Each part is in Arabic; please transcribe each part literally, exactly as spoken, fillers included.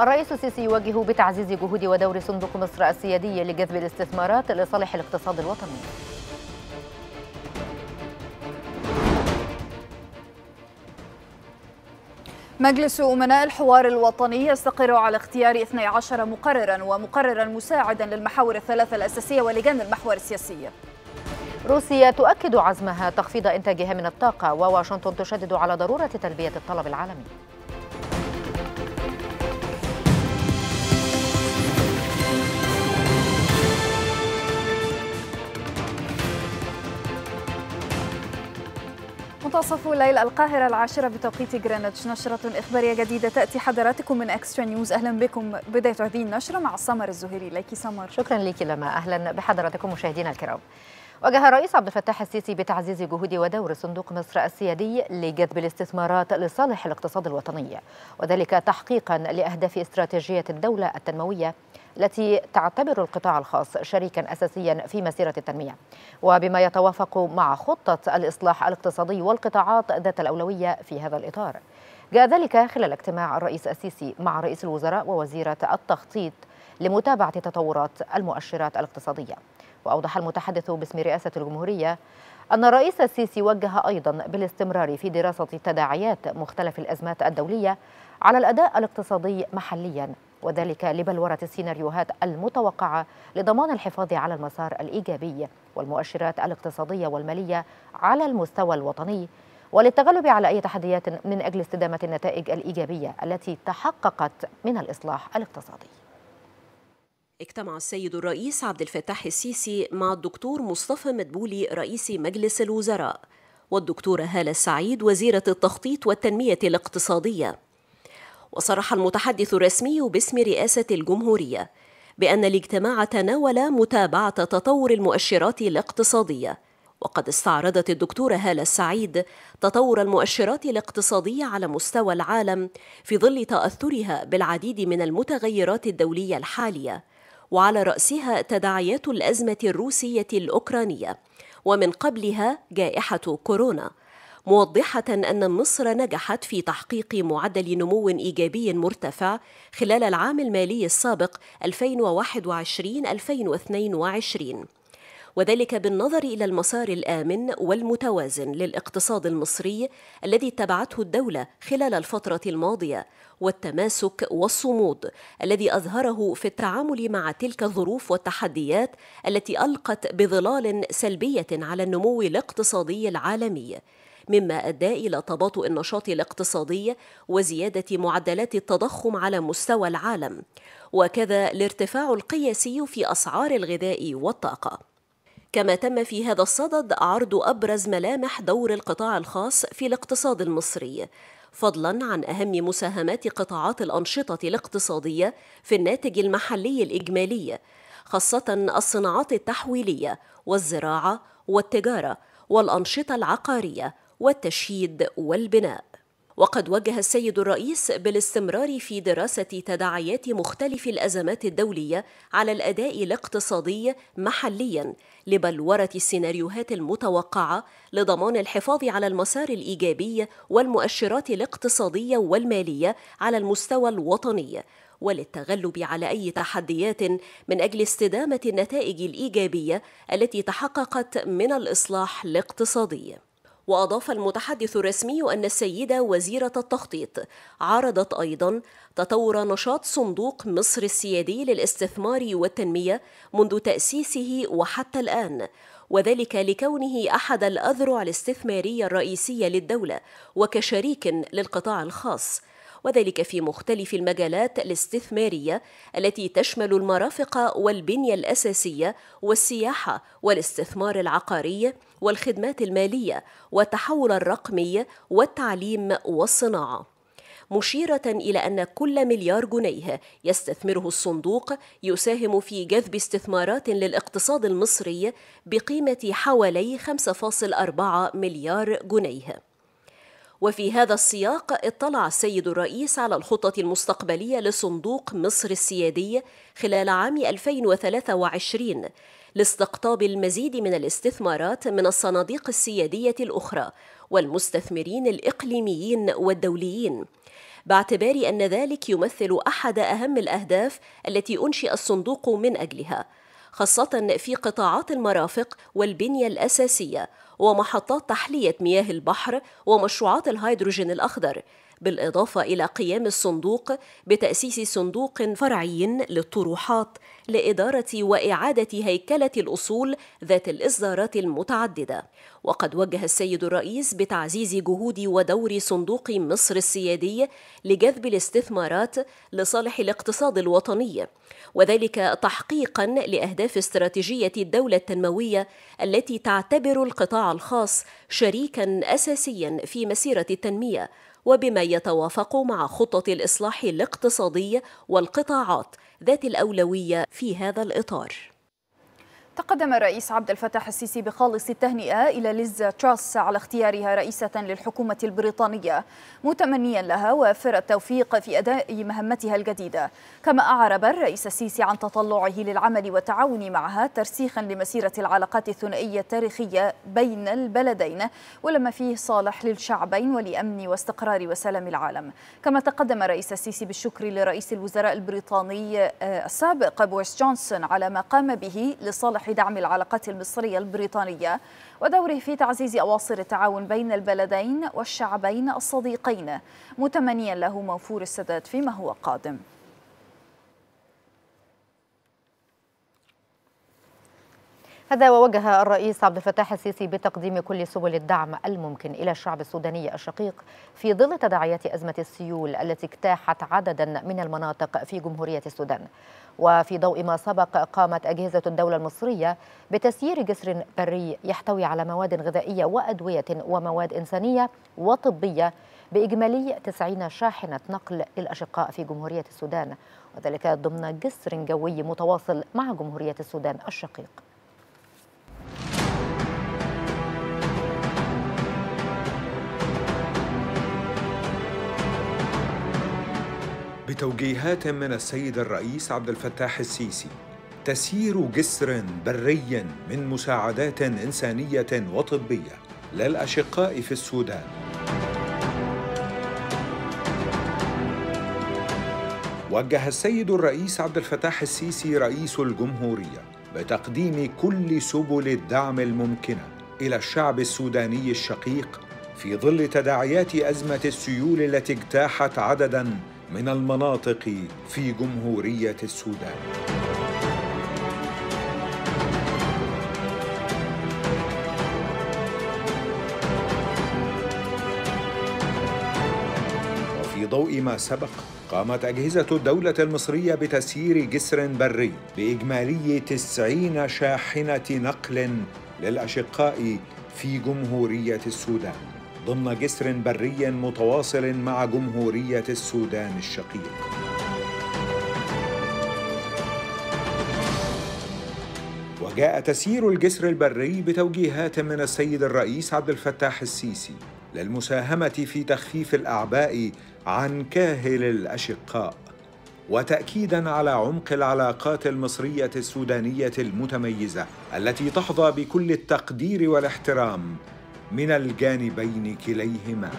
الرئيس السيسي يوجه بتعزيز جهود ودور صندوق مصر السيادي لجذب الاستثمارات لصالح الاقتصاد الوطني. مجلس أمناء الحوار الوطني يستقر على اختيار اثني عشر مقررا ومقررا مساعدا للمحاور الثلاثة الأساسية ولجان المحور السياسي. روسيا تؤكد عزمها تخفيض إنتاجها من الطاقة، وواشنطن تشدد على ضرورة تلبية الطلب العالمي. منتصف الليل القاهرة العاشرة بتوقيت جرينتش، نشرة إخبارية جديدة تأتي حضراتكم من اكسترا نيوز. أهلا بكم. بداية هذه النشرة مع سمر الزهيري. إليك سمر. شكرا لك لما. أهلا بحضراتكم مشاهدينا الكرام. وجه الرئيس عبد الفتاح السيسي بتعزيز جهود ودور صندوق مصر السيادي لجذب الاستثمارات لصالح الاقتصاد الوطني، وذلك تحقيقا لأهداف استراتيجية الدولة التنموية التي تعتبر القطاع الخاص شريكا أساسيا في مسيرة التنمية، وبما يتوافق مع خطة الإصلاح الاقتصادي والقطاعات ذات الأولوية في هذا الإطار. جاء ذلك خلال اجتماع الرئيس السيسي مع رئيس الوزراء ووزيرة التخطيط لمتابعة تطورات المؤشرات الاقتصادية. وأوضح المتحدث باسم رئاسة الجمهورية أن الرئيس السيسي وجه أيضا بالاستمرار في دراسة تداعيات مختلف الأزمات الدولية على الأداء الاقتصادي محليا، وذلك لبلورة السيناريوهات المتوقعة لضمان الحفاظ على المسار الإيجابي والمؤشرات الاقتصادية والمالية على المستوى الوطني، وللتغلب على أي تحديات من أجل استدامة النتائج الإيجابية التي تحققت من الإصلاح الاقتصادي. اجتمع السيد الرئيس عبد الفتاح السيسي مع الدكتور مصطفى مدبولي رئيس مجلس الوزراء والدكتورة هالة السعيد وزيرة التخطيط والتنمية الاقتصادية. وصرح المتحدث الرسمي باسم رئاسة الجمهورية بأن الاجتماع تناول متابعة تطور المؤشرات الاقتصادية، وقد استعرضت الدكتورة هالة السعيد تطور المؤشرات الاقتصادية على مستوى العالم في ظل تأثرها بالعديد من المتغيرات الدولية الحالية، وعلى رأسها تداعيات الأزمة الروسية الأوكرانية ومن قبلها جائحة كورونا، موضحة أن مصر نجحت في تحقيق معدل نمو إيجابي مرتفع خلال العام المالي السابق ألفين وواحد وعشرين ألفين واثنين وعشرين، وذلك بالنظر إلى المسار الآمن والمتوازن للاقتصاد المصري الذي اتبعته الدولة خلال الفترة الماضية، والتماسك والصمود الذي أظهره في التعامل مع تلك الظروف والتحديات التي ألقت بظلال سلبية على النمو الاقتصادي العالمي، مما أدى إلى تباطؤ النشاط الاقتصادي وزيادة معدلات التضخم على مستوى العالم، وكذا الارتفاع القياسي في أسعار الغذاء والطاقة. كما تم في هذا الصدد عرض أبرز ملامح دور القطاع الخاص في الاقتصاد المصري، فضلا عن أهم مساهمات قطاعات الأنشطة الاقتصادية في الناتج المحلي الإجمالي، خاصة الصناعات التحويلية والزراعة والتجارة والأنشطة العقارية والتشييد والبناء. وقد وجه السيد الرئيس بالاستمرار في دراسة تداعيات مختلف الأزمات الدولية على الأداء الاقتصادي محليا لبلورة السيناريوهات المتوقعة لضمان الحفاظ على المسار الإيجابي والمؤشرات الاقتصادية والمالية على المستوى الوطني، وللتغلب على أي تحديات من أجل استدامة النتائج الإيجابية التي تحققت من الإصلاح الاقتصادي. وأضاف المتحدث الرسمي أن السيدة وزيرة التخطيط عرضت أيضا تطور نشاط صندوق مصر السيادي للاستثمار والتنمية منذ تأسيسه وحتى الآن، وذلك لكونه أحد الأذرع الاستثمارية الرئيسية للدولة وكشريك للقطاع الخاص، وذلك في مختلف المجالات الاستثمارية التي تشمل المرافق والبنية الأساسية والسياحة والاستثمار العقاري والخدمات المالية والتحول الرقمي والتعليم والصناعة، مشيرة إلى أن كل مليار جنيه يستثمره الصندوق يساهم في جذب استثمارات للاقتصاد المصري بقيمة حوالي خمسة فاصلة أربعة مليار جنيه. وفي هذا السياق اطلع السيد الرئيس على الخطط المستقبلية لصندوق مصر السيادي خلال عام ألفين وثلاثة وعشرين لاستقطاب المزيد من الاستثمارات من الصناديق السيادية الأخرى والمستثمرين الإقليميين والدوليين، باعتبار أن ذلك يمثل أحد أهم الأهداف التي أنشئ الصندوق من أجلها، خاصة في قطاعات المرافق والبنية الأساسية ومحطات تحلية مياه البحر ومشروعات الهيدروجين الأخضر، بالإضافة إلى قيام الصندوق بتأسيس صندوق فرعي للطروحات لإدارة وإعادة هيكلة الأصول ذات الإصدارات المتعددة. وقد وجه السيد الرئيس بتعزيز جهود ودور صندوق مصر السيادي لجذب الاستثمارات لصالح الاقتصاد الوطني، وذلك تحقيقا لأهداف استراتيجية الدولة التنموية التي تعتبر القطاع الخاص شريكا أساسيا في مسيرة التنمية، وبما يتوافق مع خطة الإصلاح الاقتصادي والقطاعات ذات الأولوية في هذا الإطار. تقدم الرئيس عبد الفتاح السيسي بخالص التهنئة إلى ليزا تراس على اختيارها رئيسة للحكومة البريطانية، متمنيا لها وافر التوفيق في أداء مهمتها الجديدة. كما أعرب الرئيس السيسي عن تطلعه للعمل والتعاون معها ترسيخا لمسيرة العلاقات الثنائية التاريخية بين البلدين، ولما فيه صالح للشعبين ولأمن واستقرار وسلام العالم. كما تقدم الرئيس السيسي بالشكر لرئيس الوزراء البريطاني السابق بويس جونسون على ما قام به لصالح دعم العلاقات المصرية البريطانية ودوره في تعزيز أواصر التعاون بين البلدين والشعبين الصديقين، متمنيا له موفور السداد فيما هو قادم. هذا ووجه الرئيس عبد الفتاح السيسي بتقديم كل سبل الدعم الممكن إلى الشعب السوداني الشقيق في ظل تداعيات أزمة السيول التي اجتاحت عددا من المناطق في جمهورية السودان. وفي ضوء ما سبق قامت أجهزة الدولة المصرية بتسيير جسر بري يحتوي على مواد غذائية وأدوية ومواد إنسانية وطبية بإجمالي تسعين شاحنة نقل للأشقاء في جمهورية السودان، وذلك ضمن جسر جوي متواصل مع جمهورية السودان الشقيق. بتوجيهات من السيد الرئيس عبد الفتاح السيسي، تسيير جسر بري من مساعدات إنسانية وطبية للأشقاء في السودان. وجه السيد الرئيس عبد الفتاح السيسي رئيس الجمهورية بتقديم كل سبل الدعم الممكنة إلى الشعب السوداني الشقيق في ظل تداعيات أزمة السيول التي اجتاحت عدداً من المناطق في جمهورية السودان. وفي ضوء ما سبق قامت أجهزة الدولة المصرية بتسيير جسر بري بإجمالي تسعين شاحنة نقل للأشقاء في جمهورية السودان ضمن جسر بري متواصل مع جمهورية السودان الشقيق. وجاء تسيير الجسر البري بتوجيهات من السيد الرئيس عبد الفتاح السيسي للمساهمة في تخفيف الأعباء عن كاهل الأشقاء، وتأكيداً على عمق العلاقات المصرية السودانية المتميزة التي تحظى بكل التقدير والاحترام من الجانبين كليهما.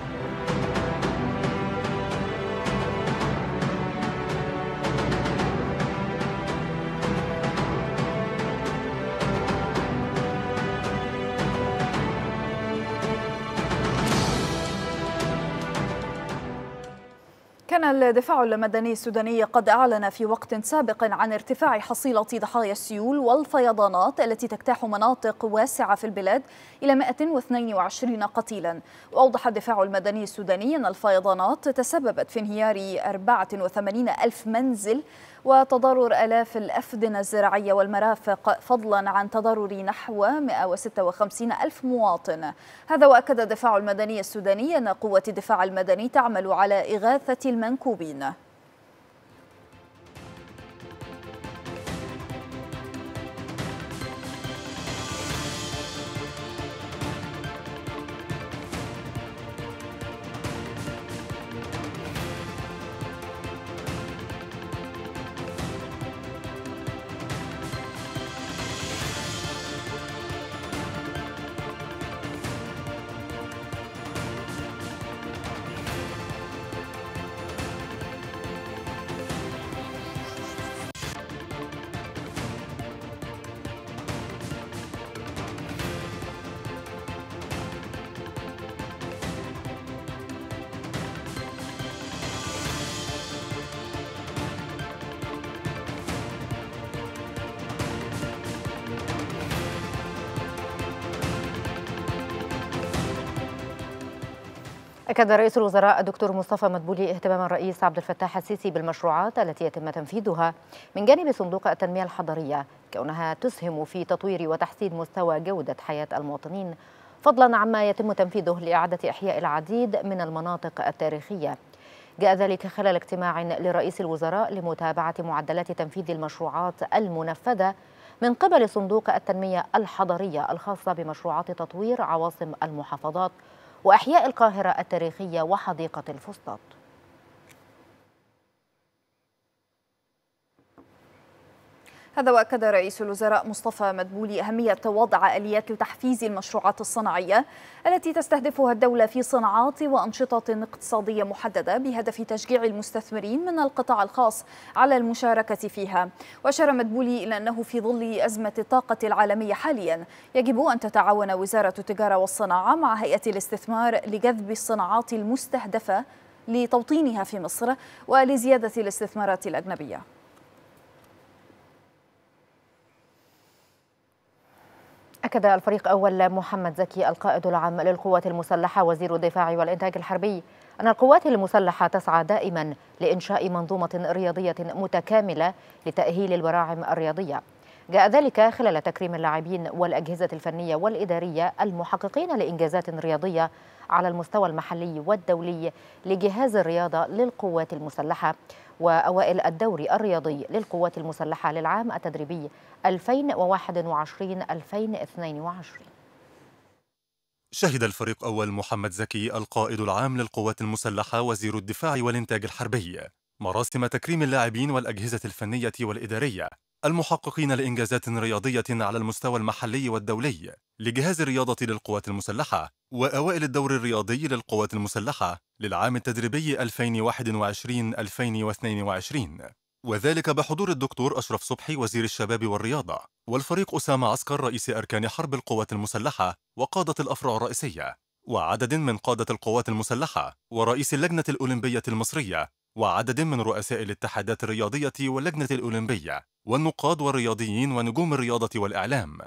كان الدفاع المدني السوداني قد أعلن في وقت سابق عن ارتفاع حصيلة ضحايا السيول والفيضانات التي تجتاح مناطق واسعة في البلاد إلى مئة واثنين وعشرين قتيلا. وأوضح الدفاع المدني السوداني أن الفيضانات تسببت في انهيار أربعة وثمانين ألف منزل وتضرر آلاف الأفدنة الزراعية والمرافق، فضلا عن تضرر نحو مئة وستة وخمسين ألف مواطن. هذا وأكد الدفاع المدني السوداني أن قوة الدفاع المدني تعمل على إغاثة المنكوبين. أكد رئيس الوزراء الدكتور مصطفى مدبولي اهتمام الرئيس عبد الفتاح السيسي بالمشروعات التي يتم تنفيذها من جانب صندوق التنمية الحضرية، كونها تسهم في تطوير وتحسين مستوى جودة حياة المواطنين، فضلا عما يتم تنفيذه لإعادة إحياء العديد من المناطق التاريخية. جاء ذلك خلال اجتماع لرئيس الوزراء لمتابعة معدلات تنفيذ المشروعات المنفذة من قبل صندوق التنمية الحضرية الخاصة بمشروعات تطوير عواصم المحافظات وأحياء القاهرة التاريخية وحديقة الفسطاط. هذا وأكد رئيس الوزراء مصطفى مدبولي أهمية وضع آليات لتحفيز المشروعات الصناعية التي تستهدفها الدولة في صناعات وأنشطة اقتصادية محددة بهدف تشجيع المستثمرين من القطاع الخاص على المشاركة فيها. وأشار مدبولي إلى أنه في ظل أزمة الطاقة العالمية حاليا يجب أن تتعاون وزارة التجارة والصناعة مع هيئة الاستثمار لجذب الصناعات المستهدفة لتوطينها في مصر ولزيادة الاستثمارات الأجنبية. أكد الفريق أول محمد زكي القائد العام للقوات المسلحة وزير الدفاع والإنتاج الحربي أن القوات المسلحة تسعى دائما لإنشاء منظومة رياضية متكاملة لتأهيل البراعم الرياضية. جاء ذلك خلال تكريم اللاعبين والأجهزة الفنية والإدارية المحققين لإنجازات رياضية على المستوى المحلي والدولي لجهاز الرياضة للقوات المسلحة وأوائل الدوري الرياضي للقوات المسلحة للعام التدريبي ألفين وواحد وعشرين ألفين واثنين وعشرين. شهد الفريق أول محمد زكي القائد العام للقوات المسلحة وزير الدفاع والإنتاج الحربي مراسم تكريم اللاعبين والأجهزة الفنية والإدارية المحققين لإنجازات رياضية على المستوى المحلي والدولي لجهاز الرياضة للقوات المسلحة وأوائل الدور الرياضي للقوات المسلحة للعام التدريبي ألفين وواحد وعشرين ألفين واثنين وعشرين، وذلك بحضور الدكتور أشرف صبحي وزير الشباب والرياضة والفريق أسامة عسكر رئيس أركان حرب القوات المسلحة وقادة الأفرع الرئيسية وعدد من قادة القوات المسلحة ورئيس اللجنة الأولمبية المصرية وعدد من رؤساء الاتحادات الرياضية واللجنة الأولمبية والنقاد والرياضيين ونجوم الرياضة والإعلام.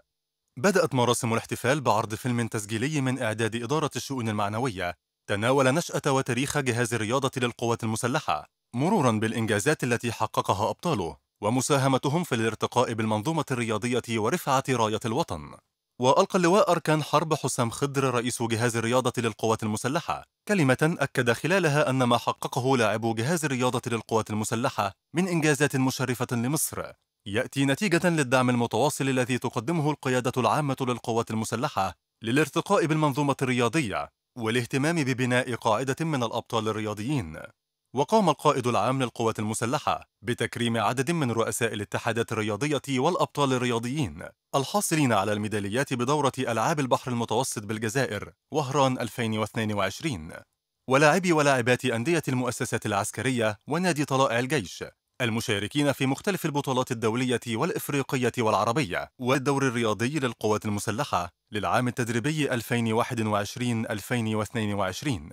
بدأت مراسم الاحتفال بعرض فيلم تسجيلي من إعداد إدارة الشؤون المعنوية تناول نشأة وتاريخ جهاز الرياضة للقوات المسلحة مرورا بالإنجازات التي حققها أبطاله ومساهمتهم في الارتقاء بالمنظومة الرياضية ورفعة راية الوطن. وألقى اللواء أركان حرب حسام خضر رئيس جهاز الرياضة للقوات المسلحة كلمة أكد خلالها أن ما حققه لاعبو جهاز الرياضة للقوات المسلحة من إنجازات مشرفة لمصر يأتي نتيجة للدعم المتواصل الذي تقدمه القيادة العامة للقوات المسلحة للارتقاء بالمنظومة الرياضية والاهتمام ببناء قاعدة من الأبطال الرياضيين. وقام القائد العام للقوات المسلحة بتكريم عدد من رؤساء الاتحادات الرياضية والأبطال الرياضيين الحاصلين على الميداليات بدورة ألعاب البحر المتوسط بالجزائر وهران ألفين واثنين وعشرين، ولاعبي ولاعبات أندية المؤسسات العسكرية ونادي طلائع الجيش المشاركين في مختلف البطولات الدولية والإفريقية والعربية والدور الرياضي للقوات المسلحة للعام التدريبي ألفين وواحد وعشرين ألفين واثنين وعشرين.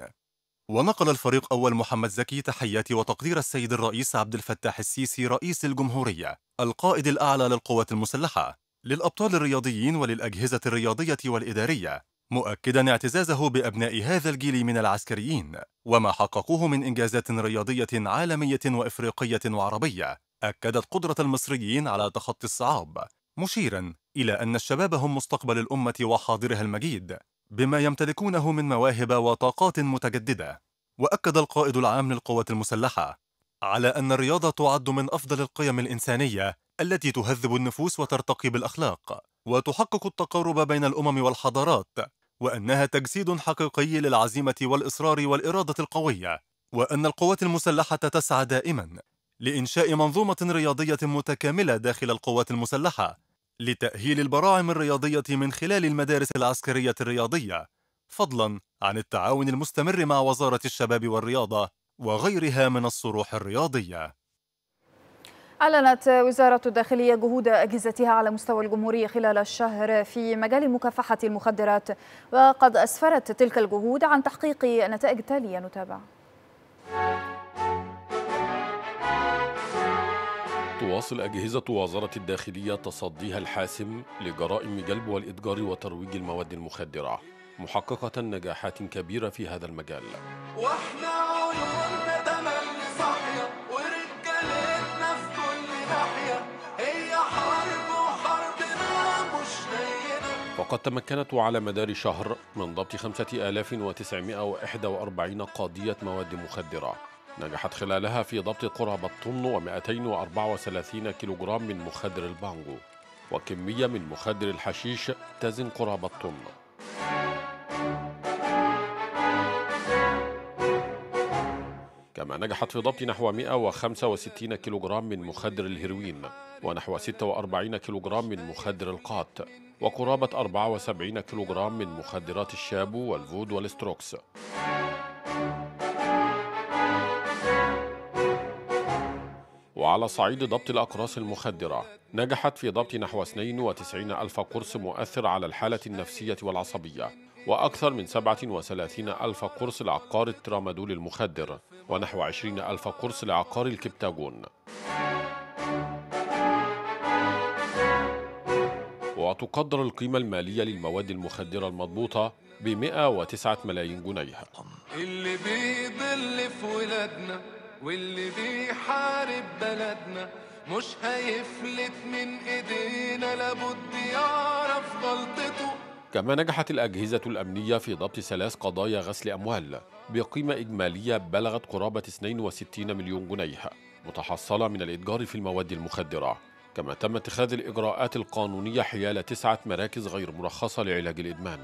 ونقل الفريق أول محمد زكي تحيات وتقدير السيد الرئيس عبد الفتاح السيسي رئيس الجمهورية القائد الأعلى للقوات المسلحة للأبطال الرياضيين وللأجهزة الرياضية والإدارية، مؤكدا اعتزازه بأبناء هذا الجيل من العسكريين وما حققوه من إنجازات رياضية عالمية وإفريقية وعربية أكدت قدرة المصريين على تخطي الصعاب، مشيرا إلى أن الشباب هم مستقبل الأمة وحاضرها المجيد بما يمتلكونه من مواهب وطاقات متجددة. وأكد القائد العام للقوات المسلحة على أن الرياضة تعد من أفضل القيم الإنسانية التي تهذب النفوس وترتقي بالأخلاق وتحقق التقارب بين الأمم والحضارات، وأنها تجسيد حقيقي للعزيمة والإصرار والإرادة القوية، وأن القوات المسلحة تسعى دائما لإنشاء منظومة رياضية متكاملة داخل القوات المسلحة لتأهيل البراعم الرياضية من خلال المدارس العسكرية الرياضية، فضلا عن التعاون المستمر مع وزارة الشباب والرياضة وغيرها من الصروح الرياضية. أعلنت وزارة الداخلية جهود أجهزتها على مستوى الجمهورية خلال الشهر في مجال مكافحة المخدرات، وقد أسفرت تلك الجهود عن تحقيق نتائج تالية نتابع. تواصل أجهزة وزارة الداخلية تصديها الحاسم لجرائم جلب والإتجار وترويج المواد المخدرة، محققة نجاحات كبيرة في هذا المجال. واحنا عيوننا تملي صاحية ورجالتنا في كل ناحية، هي حرب وحربنا مش نايمة. وقد تمكنت على مدار شهر من ضبط خمسة آلاف وتسعمائة وواحد وأربعين قضية مواد مخدرة، نجحت خلالها في ضبط قرابة طن ومئتين وأربعة وثلاثين كيلوغرام من مخدر البانجو وكمية من مخدر الحشيش تزن قرابة طن. كما نجحت في ضبط نحو مئة وخمسة وستين كيلوغرام من مخدر الهيروين ونحو ستة وأربعين كيلوغرام من مخدر القات وقرابة أربعة وسبعين كيلوغرام من مخدرات الشابو والفود والستروكس. وعلى صعيد ضبط الأقراص المخدرة نجحت في ضبط نحو اثنين وتسعين ألف قرص مؤثر على الحالة النفسية والعصبية، وأكثر من سبعة وثلاثين ألف قرص لعقار الترامادول المخدر ونحو عشرين ألف قرص لعقار الكبتاجون. وتقدر القيمة المالية للمواد المخدرة المضبوطة بمئة وتسعة ملايين جنيه. اللي بيضل في ولادنا واللي بيحارب بلدنا مش هيفلت من ايدينا، لابد يعرف غلطته. كما نجحت الأجهزة الأمنية في ضبط ثلاث قضايا غسل أموال بقيمة إجمالية بلغت قرابة اثنين وستين مليون جنيه متحصلة من الإتجار في المواد المخدرة، كما تم اتخاذ الإجراءات القانونية حيال تسعة مراكز غير مرخصة لعلاج الإدمان.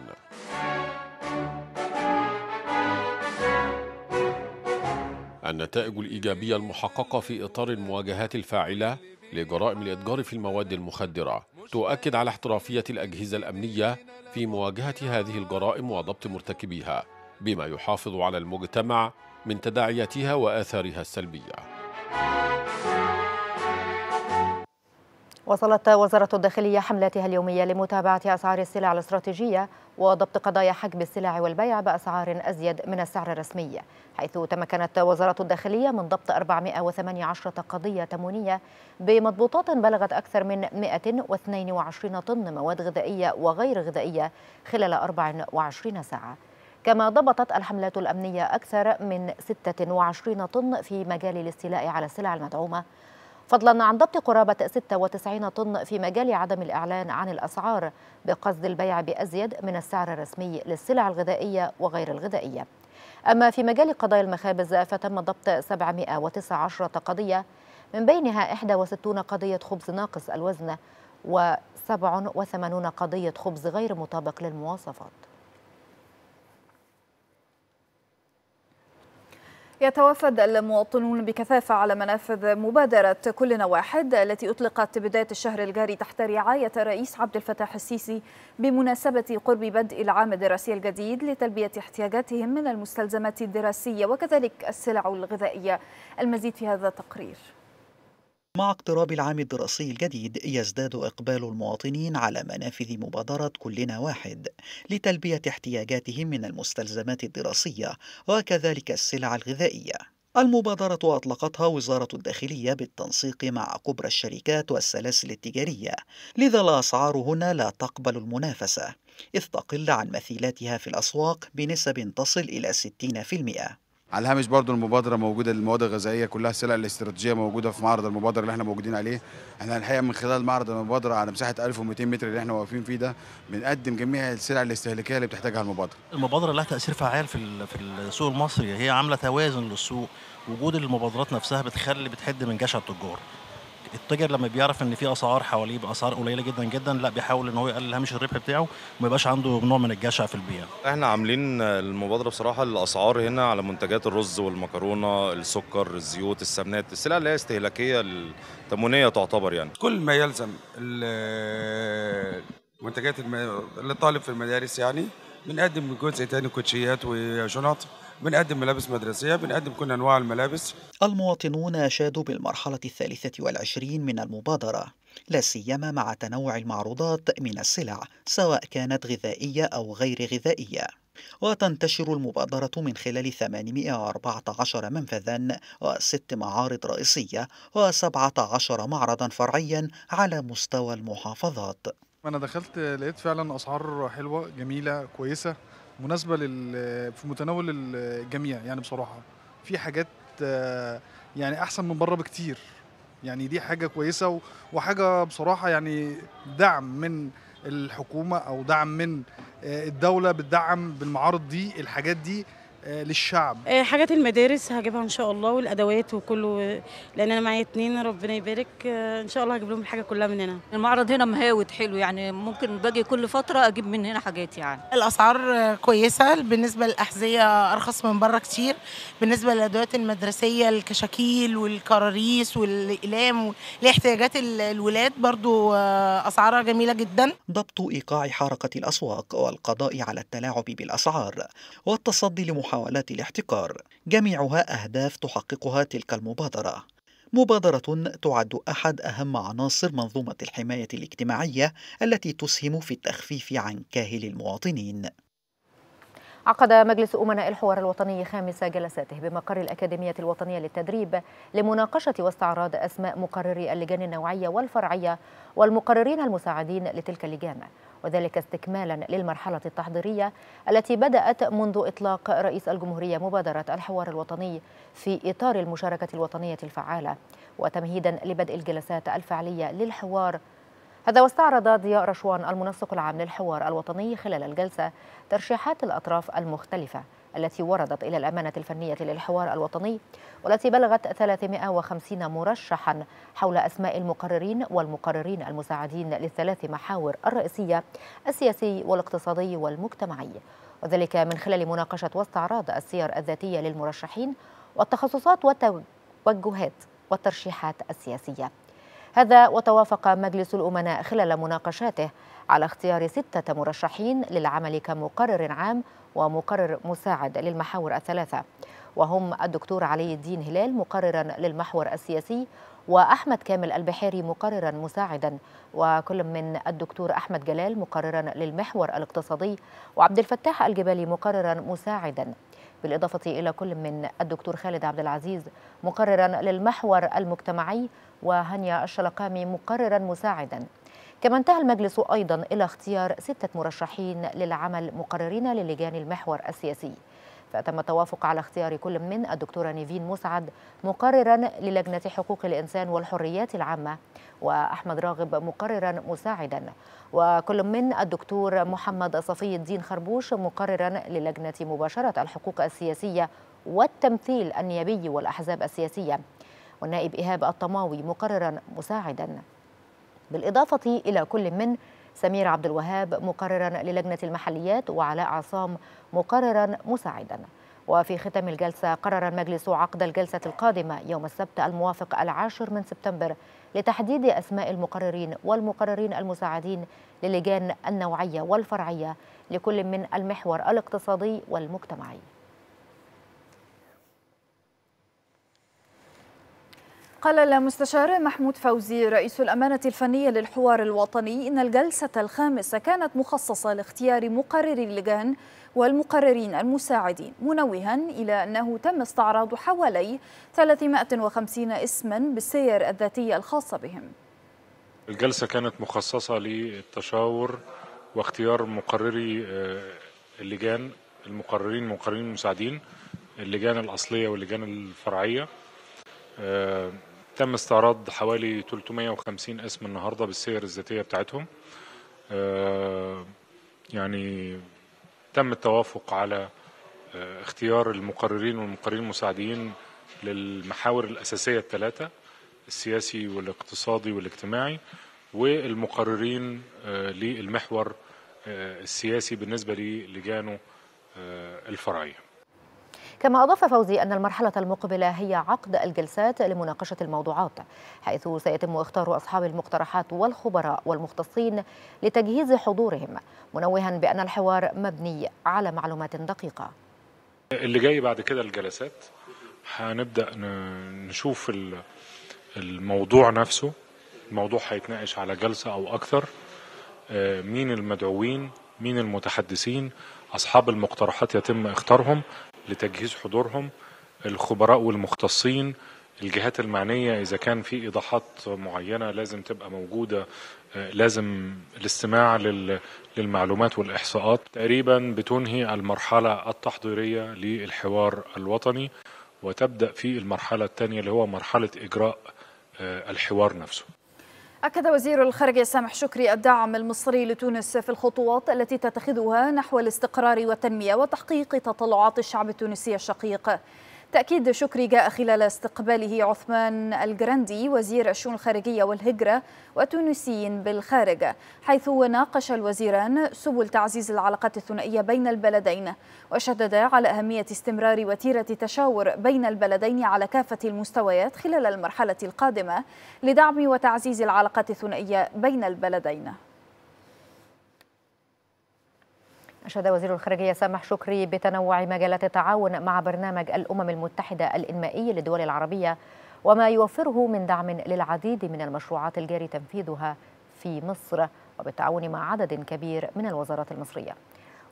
النتائج الإيجابية المحققة في إطار المواجهات الفاعلة لجرائم الإتجار في المواد المخدرة تؤكد على احترافية الأجهزة الأمنية في مواجهة هذه الجرائم وضبط مرتكبيها، بما يحافظ على المجتمع من تداعياتها وآثارها السلبية. وصلت وزارة الداخلية حملاتها اليومية لمتابعة أسعار السلع الاستراتيجية وضبط قضايا حجب السلع والبيع بأسعار أزيد من السعر الرسمي، حيث تمكنت وزارة الداخلية من ضبط أربعمائة وثمانية عشر قضية تموينية بمضبوطات بلغت أكثر من مئة واثنين وعشرين طن مواد غذائية وغير غذائية خلال أربع وعشرين ساعة. كما ضبطت الحملات الأمنية أكثر من ستة وعشرين طن في مجال الاستيلاء على السلع المدعومة، فضلا عن ضبط قرابة ستة وتسعين طن في مجال عدم الإعلان عن الأسعار بقصد البيع بأزيد من السعر الرسمي للسلع الغذائية وغير الغذائية. أما في مجال قضايا المخابز فتم ضبط سبعمائة وتسعة عشر قضية، من بينها إحدى وستين قضية خبز ناقص الوزن وسبع وثمانين قضية خبز غير مطابق للمواصفات. يتوافد المواطنون بكثافة على منافذ مبادرة كلنا واحد التي أطلقت بداية الشهر الجاري تحت رعاية الرئيس عبد الفتاح السيسي بمناسبة قرب بدء العام الدراسي الجديد لتلبية احتياجاتهم من المستلزمات الدراسية وكذلك السلع الغذائية. المزيد في هذا التقرير. مع اقتراب العام الدراسي الجديد يزداد إقبال المواطنين على منافذ مبادرة كلنا واحد لتلبية احتياجاتهم من المستلزمات الدراسية وكذلك السلع الغذائية. المبادرة أطلقتها وزارة الداخلية بالتنسيق مع كبرى الشركات والسلاسل التجارية، لذا الأسعار هنا لا تقبل المنافسة إذ تقل عن مثيلاتها في الأسواق بنسب تصل إلى ستين بالمئة. على الهامش برضو المبادرة موجودة، المواد الغذائية كلها السلع الاستراتيجية موجودة في معرض المبادرة اللي احنا موجودين عليه. احنا الحقيقة من خلال معرض المبادرة على مساحة ألف ومئتين متر اللي احنا واقفين فيه ده بنقدم جميع السلع الاستهلاكية اللي بتحتاجها المبادرة. المبادرة لها تأثير فعال في في السوق المصري، هي عاملة توازن للسوق. وجود المبادرات نفسها بتخلي بتحد من جشع التجار. التاجر لما بيعرف ان في اسعار حواليه باسعار قليله جدا جدا لا بيحاول ان هو يقلل هامش الربح بتاعه وما يبقاش عنده نوع من الجشع في البيع. احنا عاملين المبادره بصراحه الاسعار هنا على منتجات الرز والمكرونه، السكر، الزيوت، السمنات، السلع اللي هي استهلاكيه التموينيه تعتبر. يعني كل ما يلزم المنتجات للطالب في المدارس، يعني بنقدم جزء تاني كوتشيات وشنط، بنقدم ملابس مدرسية، بنقدم كل أنواع الملابس. المواطنون أشادوا بالمرحلة الثالثة والعشرين من المبادرة، لا سيما مع تنوع المعروضات من السلع سواء كانت غذائية أو غير غذائية. وتنتشر المبادرة من خلال ثمانمائة وأربعة عشر منفذاً وست معارض رئيسية وسبعة عشر معرضاً فرعياً على مستوى المحافظات. أنا دخلت لقيت فعلاً أسعار حلوة جميلة كويسة، مناسبه لل في متناول الجميع يعني. بصراحه في حاجات يعني احسن من بره بكتير يعني، دي حاجه كويسه وحاجه بصراحه يعني دعم من الحكومه او دعم من الدوله بتدعم بالمعارض دي الحاجات دي للشعب. حاجات المدارس هجيبها ان شاء الله والادوات وكله، لان انا معايا اتنين ربنا يبارك ان شاء الله هجيب لهم الحاجه كلها من هنا. المعرض هنا مهاود حلو يعني، ممكن باجي كل فتره اجيب من هنا حاجات يعني. الاسعار كويسه بالنسبه للاحذيه، ارخص من بره كتير. بالنسبه للادوات المدرسيه، الكشاكيل والكراريس والاقلام لاحتياجات الولاد برضو اسعارها جميله جدا. ضبط ايقاع حركه الاسواق والقضاء على التلاعب بالاسعار والتصدي لمحاولات محاولات الاحتكار، جميعها أهداف تحققها تلك المبادرة. مبادرة تعد أحد أهم عناصر منظومة الحماية الاجتماعية التي تسهم في التخفيف عن كاهل المواطنين. عقد مجلس أمناء الحوار الوطني خامس جلساته بمقر الأكاديمية الوطنية للتدريب لمناقشة واستعراض أسماء مقرري اللجان النوعية والفرعية والمقررين المساعدين لتلك اللجان، وذلك استكمالا للمرحلة التحضيرية التي بدأت منذ إطلاق رئيس الجمهورية مبادرة الحوار الوطني في إطار المشاركة الوطنية الفعالة، وتمهيدا لبدء الجلسات الفعلية للحوار. هذا واستعرض ضياء رشوان المنسق العام للحوار الوطني خلال الجلسة ترشيحات الأطراف المختلفة التي وردت إلى الأمانة الفنية للحوار الوطني، والتي بلغت ثلاثمائة وخمسين مرشحا حول أسماء المقررين والمقررين المساعدين للثلاث محاور الرئيسية: السياسي والاقتصادي والمجتمعي، وذلك من خلال مناقشة واستعراض السير الذاتية للمرشحين والتخصصات والتوجهات والترشيحات السياسية. هذا وتوافق مجلس الأمناء خلال مناقشاته على اختيار ستة مرشحين للعمل كمقرر عام ومقرر مساعد للمحاور الثلاثة، وهم الدكتور علي الدين هلال مقررا للمحور السياسي، وأحمد كامل البحيري مقررا مساعدا، وكل من الدكتور أحمد جلال مقررا للمحور الاقتصادي، وعبد الفتاح الجبالي مقررا مساعدا، بالإضافة إلى كل من الدكتور خالد عبد العزيز مقررا للمحور المجتمعي، وهنيا الشلقامي مقررا مساعدا. كما انتهى المجلس أيضا إلى اختيار ستة مرشحين للعمل مقررين للجان المحور السياسي، فتم التوافق على اختيار كل من الدكتورة نيفين مسعد مقررا للجنة حقوق الإنسان والحريات العامة، وأحمد راغب مقررا مساعدا، وكل من الدكتور محمد صفي الدين خربوش مقررا للجنة مباشرة الحقوق السياسية والتمثيل النيابي والأحزاب السياسية، والنائب إيهاب الطماوي مقررا مساعدا، بالإضافة إلى كل من سمير عبد الوهاب مقررا للجنة المحليات، وعلاء عصام مقررا مساعدا. وفي ختام الجلسة قرر المجلس عقد الجلسة القادمة يوم السبت الموافق العاشر من سبتمبر لتحديد أسماء المقررين والمقررين المساعدين للجان النوعية والفرعية لكل من المحور الاقتصادي والمجتمعي. قال المستشار محمود فوزي رئيس الأمانة الفنية للحوار الوطني إن الجلسة الخامسة كانت مخصصة لاختيار مقرري اللجان والمقررين المساعدين، منوها إلى أنه تم استعراض حوالي ثلاثمائة وخمسين اسما بالسير الذاتية الخاصة بهم. الجلسة كانت مخصصة للتشاور واختيار مقرري اللجان، المقررين المقررين المساعدين، اللجان الأصلية واللجان الفرعية. تم استعراض حوالي ثلاثمائة وخمسين اسم النهارده بالسير الذاتيه بتاعتهم. يعني تم التوافق على اختيار المقررين والمقررين المساعدين للمحاور الاساسيه الثلاثه: السياسي والاقتصادي والاجتماعي، والمقررين للمحور السياسي بالنسبه للجانه الفرعيه. كما أضاف فوزي أن المرحلة المقبلة هي عقد الجلسات لمناقشة الموضوعات، حيث سيتم اختيار أصحاب المقترحات والخبراء والمختصين لتجهيز حضورهم، منوها بأن الحوار مبني على معلومات دقيقة. اللي جاي بعد كده الجلسات هنبدأ نشوف الموضوع نفسه، الموضوع هيتناقش على جلسة أو أكثر، مين المدعوين، مين المتحدثين، أصحاب المقترحات يتم اختيارهم لتجهيز حضورهم، الخبراء والمختصين الجهات المعنية إذا كان في إيضاحات معينة لازم تبقى موجودة، لازم الاستماع للمعلومات والإحصاءات. تقريبا بتنهي المرحلة التحضيرية للحوار الوطني وتبدأ في المرحلة الثانية اللي هو مرحلة إجراء الحوار نفسه. أكد وزير الخارجية سامح شكري الدعم المصري لتونس في الخطوات التي تتخذها نحو الاستقرار والتنمية وتحقيق تطلعات الشعب التونسي الشقيق. تأكيد شكري جاء خلال استقباله عثمان الجراندي وزير الشؤون الخارجية والهجرة والتونسيين بالخارج، حيث ناقش الوزيران سبل تعزيز العلاقات الثنائية بين البلدين، وشددا على أهمية استمرار وتيرة تشاور بين البلدين على كافة المستويات خلال المرحلة القادمة لدعم وتعزيز العلاقات الثنائية بين البلدين. أشاد وزير الخارجية سامح شكري بتنوع مجالات التعاون مع برنامج الأمم المتحدة الإنمائي للدول العربية وما يوفره من دعم للعديد من المشروعات الجاري تنفيذها في مصر وبالتعاون مع عدد كبير من الوزارات المصرية.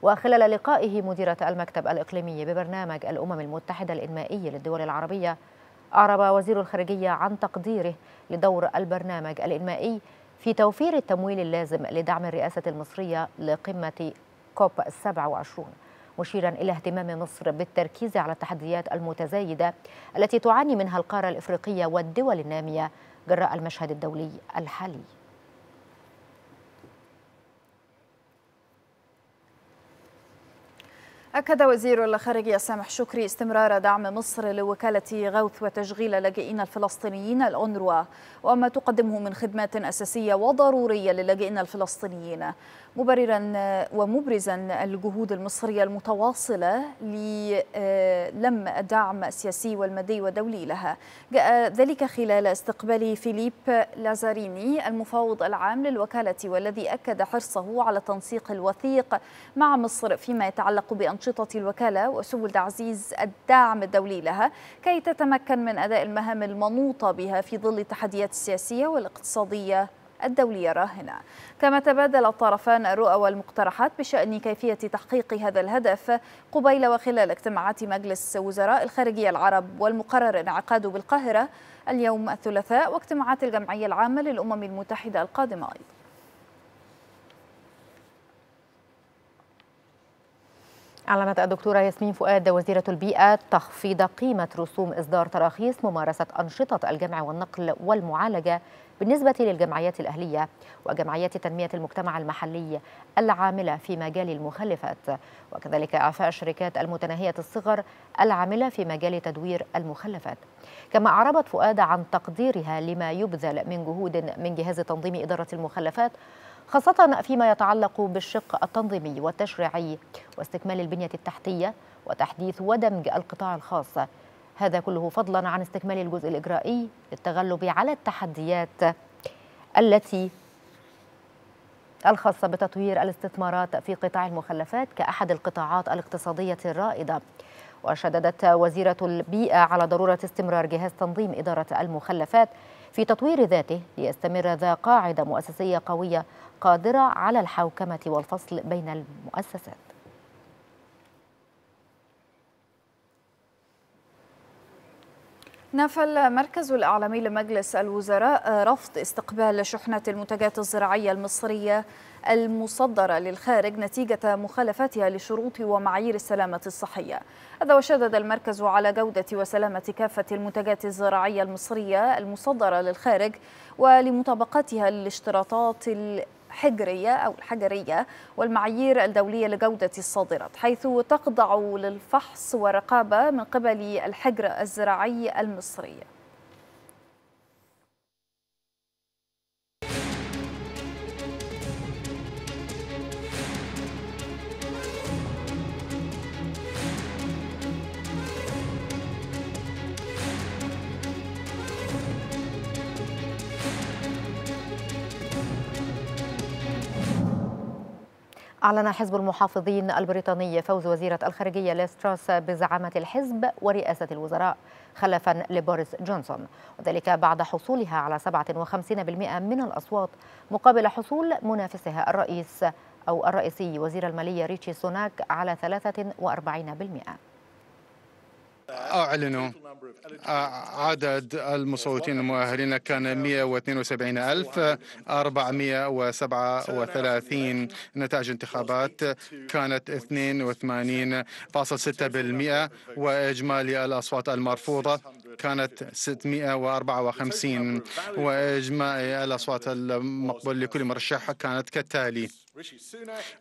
وخلال لقائه مديرة المكتب الإقليمي ببرنامج الأمم المتحدة الإنمائي للدول العربية، أعرب وزير الخارجية عن تقديره لدور البرنامج الإنمائي في توفير التمويل اللازم لدعم الرئاسة المصرية لقمة كوب سبعة وعشرين، مشيرا إلى اهتمام مصر بالتركيز على التحديات المتزايدة التي تعاني منها القارة الإفريقية والدول النامية جراء المشهد الدولي الحالي. أكد وزير الخارجية سامح شكري استمرار دعم مصر لوكالة غوث وتشغيل اللاجئين الفلسطينيين الأونروا وما تقدمه من خدمات أساسية وضرورية للاجئين الفلسطينيين، مبررا ومبرزا الجهود المصرية المتواصلة للم الدعم السياسي والمادي والدولي لها. جاء ذلك خلال استقبال فيليب لازاريني المفوض العام للوكالة، والذي أكد حرصه على تنسيق الوثيق مع مصر فيما يتعلق بأنشطة الوكالة وسبل تعزيز الدعم الدولي لها كي تتمكن من أداء المهام المنوطة بها في ظل التحديات السياسية والاقتصادية الدولية الراهنة. كما تبادل الطرفان الرؤى والمقترحات بشأن كيفية تحقيق هذا الهدف قبيل وخلال اجتماعات مجلس وزراء الخارجية العرب، والمقرر انعقاده بالقاهرة اليوم الثلاثاء واجتماعات الجمعية العامة للأمم المتحدة القادمة أيضا. أعلنت الدكتورة ياسمين فؤاد وزيرة البيئة تخفيض قيمة رسوم إصدار تراخيص ممارسة أنشطة الجمع والنقل والمعالجة بالنسبة للجمعيات الأهلية وجمعيات تنمية المجتمع المحلي العاملة في مجال المخلفات، وكذلك إعفاء الشركات المتناهية الصغر العاملة في مجال تدوير المخلفات. كما أعربت فؤاد عن تقديرها لما يبذل من جهود من جهاز تنظيم إدارة المخلفات، خاصة فيما يتعلق بالشق التنظيمي والتشريعي واستكمال البنية التحتية وتحديث ودمج القطاع الخاص، هذا كله فضلا عن استكمال الجزء الإجرائي للتغلب على التحديات التي الخاصة بتطوير الاستثمارات في قطاع المخلفات كأحد القطاعات الاقتصادية الرائدة. وشددت وزيرة البيئة على ضرورة استمرار جهاز تنظيم إدارة المخلفات في تطوير ذاته ليستمر ذا قاعدة مؤسسية قوية قادرة على الحوكمة والفصل بين المؤسسات. نفى المركز الإعلامي لمجلس الوزراء رفض استقبال شحنة المنتجات الزراعية المصرية المصدرة للخارج نتيجة مخالفتها لشروط ومعايير السلامة الصحية. هذا وشدد المركز على جودة وسلامة كافة المنتجات الزراعية المصرية المصدرة للخارج ولمطابقتها للاشتراطات الحجرية أو الحجرية والمعايير الدولية لجودة الصادرات، حيث تخضع للفحص والرقابة من قبل الحجر الزراعي المصري. أعلن حزب المحافظين البريطاني فوز وزيرة الخارجية ليزا تراس بزعامة الحزب ورئاسة الوزراء خلفا لبويس جونسون، وذلك بعد حصولها على سبعة وخمسين بالمئة من الأصوات مقابل حصول منافسها الرئيس أو الرئيسي وزير المالية ريشي سوناك على ثلاثة وأربعين بالمئة. أعلنوا عدد المصوتين المؤهلين كان مئة واثنين وسبعين ألف وأربعمئة وسبعة وثلاثين. نتائج انتخابات كانت اثنين وثمانين فاصلة ستة بالمئة وإجمالي الأصوات المرفوضة كانت ستمئة وأربعة وخمسين وإجمالي الأصوات المقبول لكل مرشح كانت كالتالي: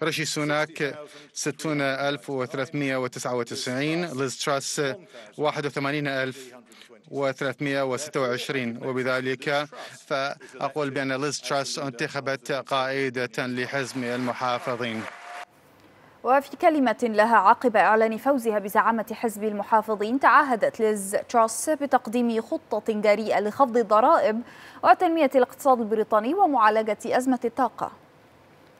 ريشي سوناك ستين ألف وثلاثمئة وتسعة وتسعين، ليز تراس واحد وثمانين ألف وثلاثمئة وستة وعشرين. وبذلك فأقول بأن ليز تراس انتخبت قائدة لحزب المحافظين. وفي كلمة لها عقب إعلان فوزها بزعامة حزب المحافظين، تعهدت ليز تراس بتقديم خطة جريئة لخفض الضرائب وتنمية الاقتصاد البريطاني ومعالجة أزمة الطاقة.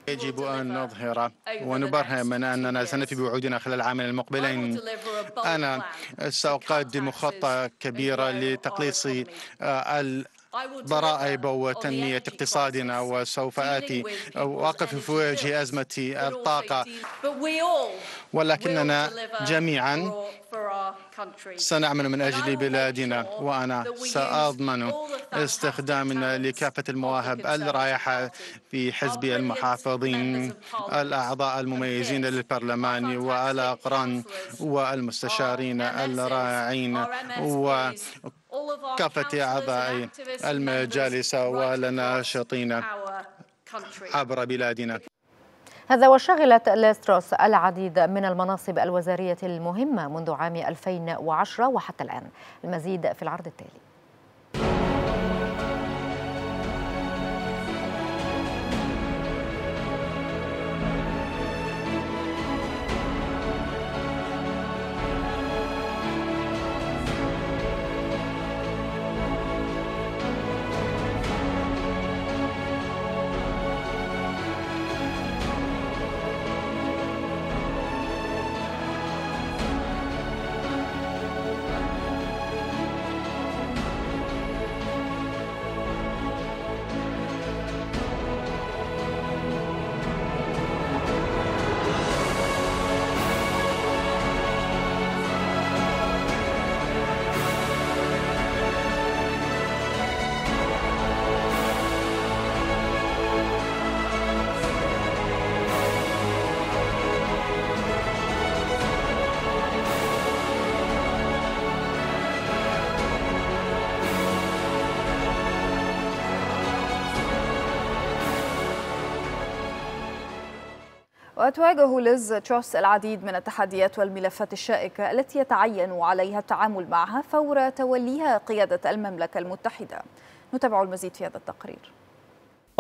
يجب أن نظهر ونبرهن من أننا سنفي بوعودنا خلال العامين المقبلين. أنا سأقدم خطة كبيرة لتقليص الضرائب وتنمية اقتصادنا، وسوف آتي وأقف في وجه أزمة الطاقة، ولكننا جميعا سنعمل من أجل بلادنا، وأنا سأضمن استخدامنا لكافة المواهب الرائحة في حزب المحافظين، الأعضاء المميزين للبرلمان والأقران والمستشارين الرائعين وكافة أعضاء المجالس والناشطين عبر بلادنا. هذا وشغلت ليز تراس العديد من المناصب الوزارية المهمة منذ عام ألفين وعشرة وحتى الآن. المزيد في العرض التالي. وتواجه ليز تراس العديد من التحديات والملفات الشائكة التي يتعين عليها التعامل معها فور توليها قيادة المملكة المتحدة. نتابع المزيد في هذا التقرير.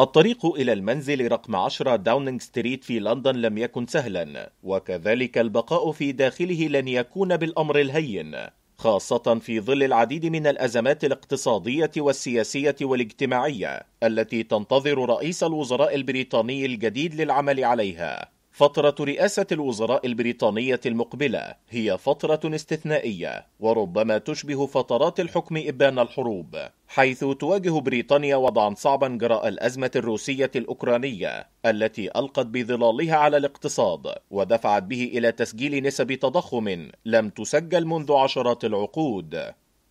الطريق إلى المنزل رقم عشرة داونينغ ستريت في لندن لم يكن سهلا، وكذلك البقاء في داخله لن يكون بالأمر الهين، خاصة في ظل العديد من الأزمات الاقتصادية والسياسية والاجتماعية التي تنتظر رئيس الوزراء البريطاني الجديد للعمل عليها. فترة رئاسة الوزراء البريطانية المقبلة هي فترة استثنائية وربما تشبه فترات الحكم إبان الحروب، حيث تواجه بريطانيا وضعا صعبا جراء الأزمة الروسية الأوكرانية التي ألقت بظلالها على الاقتصاد ودفعت به إلى تسجيل نسب تضخم لم تسجل منذ عشرات العقود.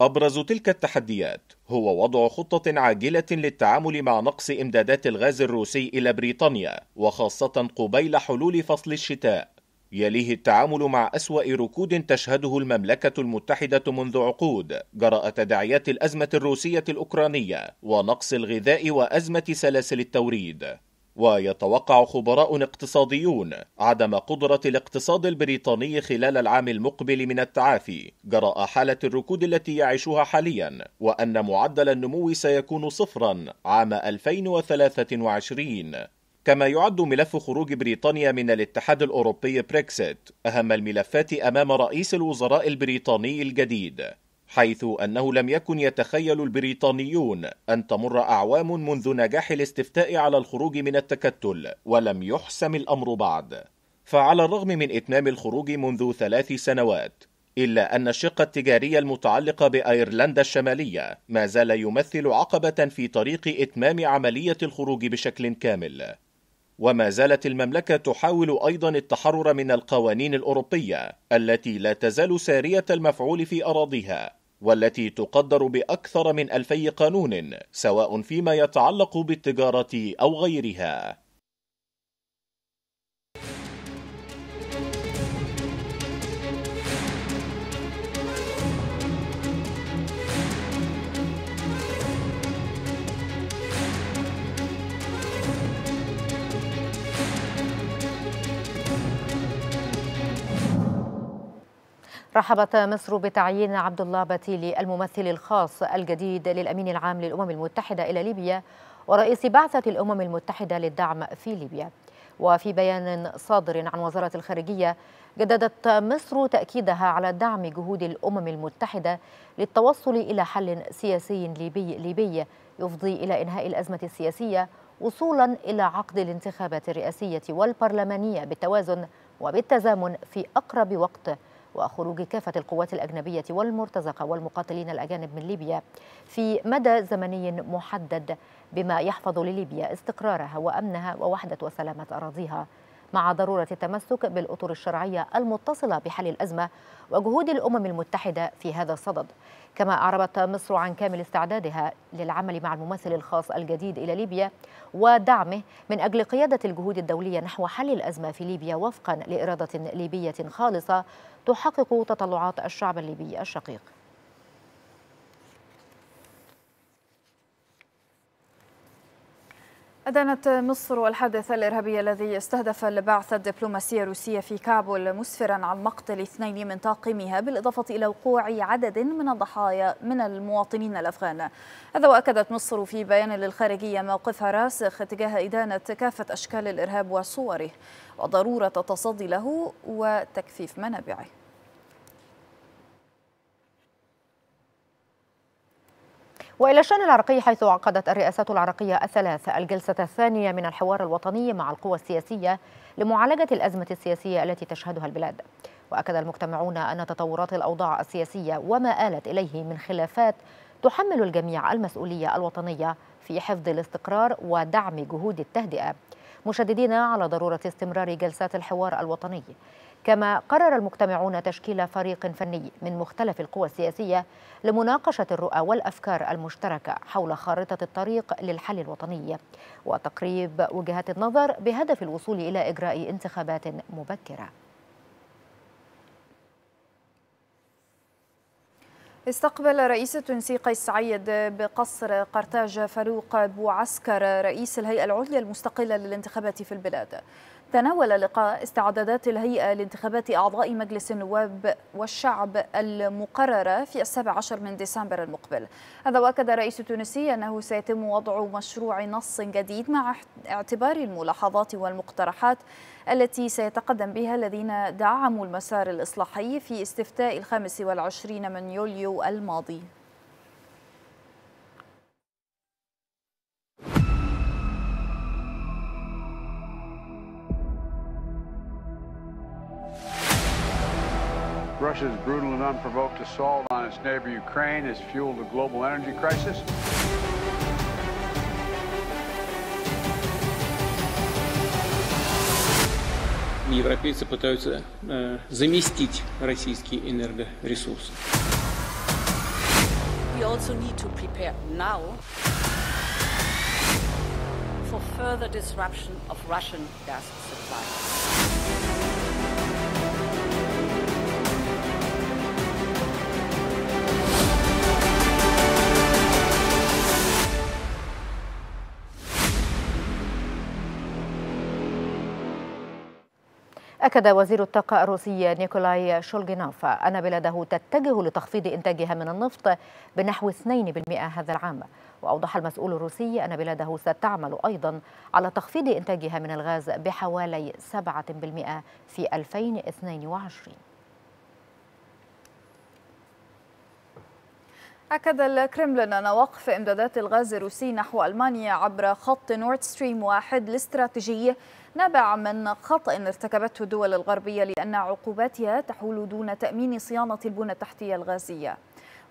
أبرز تلك التحديات هو وضع خطة عاجلة للتعامل مع نقص إمدادات الغاز الروسي إلى بريطانيا، وخاصة قبيل حلول فصل الشتاء. يليه التعامل مع أسوأ ركود تشهده المملكة المتحدة منذ عقود جراء تداعيات الأزمة الروسية الأوكرانية ونقص الغذاء وأزمة سلاسل التوريد. ويتوقع خبراء اقتصاديون عدم قدرة الاقتصاد البريطاني خلال العام المقبل من التعافي جراء حالة الركود التي يعيشها حاليا، وأن معدل النمو سيكون صفرا عام ألفين وثلاثة وعشرين. كما يعد ملف خروج بريطانيا من الاتحاد الأوروبي بريكسيت أهم الملفات أمام رئيس الوزراء البريطاني الجديد، حيث أنه لم يكن يتخيل البريطانيون أن تمر أعوام منذ نجاح الاستفتاء على الخروج من التكتل، ولم يحسم الأمر بعد. فعلى الرغم من إتمام الخروج منذ ثلاث سنوات، إلا أن الشق التجاري المتعلق بأيرلندا الشمالية ما زال يمثل عقبة في طريق إتمام عملية الخروج بشكل كامل. وما زالت المملكة تحاول أيضا التحرر من القوانين الأوروبية التي لا تزال سارية المفعول في أراضيها، والتي تقدر بأكثر من ألفي قانون سواء فيما يتعلق بالتجارة أو غيرها. رحبت مصر بتعيين عبدالله باتيلي الممثل الخاص الجديد للأمين العام للأمم المتحدة إلى ليبيا ورئيس بعثة الأمم المتحدة للدعم في ليبيا. وفي بيان صادر عن وزارة الخارجية، جددت مصر تأكيدها على دعم جهود الأمم المتحدة للتوصل إلى حل سياسي ليبي ليبي يفضي إلى إنهاء الأزمة السياسية وصولا إلى عقد الانتخابات الرئاسية والبرلمانية بالتوازن وبالتزامن في أقرب وقت، وخروج كافة القوات الأجنبية والمرتزقة والمقاتلين الأجانب من ليبيا في مدى زمني محدد بما يحفظ لليبيا استقرارها وأمنها ووحدة وسلامة أراضيها، مع ضرورة التمسك بالأطر الشرعية المتصلة بحل الأزمة وجهود الأمم المتحدة في هذا الصدد. كما أعربت مصر عن كامل استعدادها للعمل مع الممثل الخاص الجديد إلى ليبيا ودعمه من أجل قيادة الجهود الدولية نحو حل الأزمة في ليبيا وفقا لإرادة ليبية خالصة تحقق تطلعات الشعب الليبي الشقيق. أدانت مصر الحادث الإرهابي الذي استهدف البعثة الدبلوماسية الروسية في كابول، مسفرا عن مقتل اثنين من طاقمها، بالإضافة إلى وقوع عدد من الضحايا من المواطنين الأفغان. هذا وأكدت مصر في بيان للخارجية موقفها الراسخ تجاه إدانة كافة أشكال الإرهاب وصوره وضرورة التصدي له وتكثيف منابعه. وإلى الشأن العراقي، حيث عقدت الرئاسات العراقية الثلاث الجلسة الثانية من الحوار الوطني مع القوى السياسية لمعالجة الأزمة السياسية التي تشهدها البلاد. وأكد المجتمعون أن تطورات الأوضاع السياسية وما آلت إليه من خلافات تحمل الجميع المسؤولية الوطنية في حفظ الاستقرار ودعم جهود التهدئة، مشددين على ضرورة استمرار جلسات الحوار الوطني. كما قرر المجتمعون تشكيل فريق فني من مختلف القوى السياسية لمناقشة الرؤى والأفكار المشتركة حول خارطة الطريق للحل الوطني وتقريب وجهات النظر بهدف الوصول إلى إجراء انتخابات مبكرة. استقبل رئيس التونسي قيس سعيد بقصر قرطاج فاروق بوعسكر رئيس الهيئة العليا المستقلة للانتخابات في البلاد. تناول اللقاء استعدادات الهيئة لانتخابات أعضاء مجلس النواب والشعب المقررة في السابع عشر من ديسمبر المقبل. هذا وأكد الرئيس التونسي أنه سيتم وضع مشروع نص جديد مع اعتبار الملاحظات والمقترحات التي سيتقدم بها الذين دعموا المسار الإصلاحي في استفتاء الخامس والعشرين من يوليو الماضي. Russia's brutal and unprovoked assault on its neighbor Ukraine has fueled a global energy crisis. Европейцы пытаются заместить российские энергоресурсы. We also need to prepare now for further disruption of Russian gas supply. أكد وزير الطاقة الروسي نيكولاي شولغينوف أن بلاده تتجه لتخفيض إنتاجها من النفط بنحو اثنين بالمئة هذا العام. وأوضح المسؤول الروسي أن بلاده ستعمل أيضا على تخفيض إنتاجها من الغاز بحوالي سبعة بالمئة في ألفين واثنين وعشرين. أكد الكرملين أن وقف إمدادات الغاز الروسي نحو ألمانيا عبر خط نورد ستريم واحد الاستراتيجي نابع من خطأ ارتكبته الدول الغربية، لأن عقوباتها تحول دون تأمين صيانة البنى التحتية الغازية.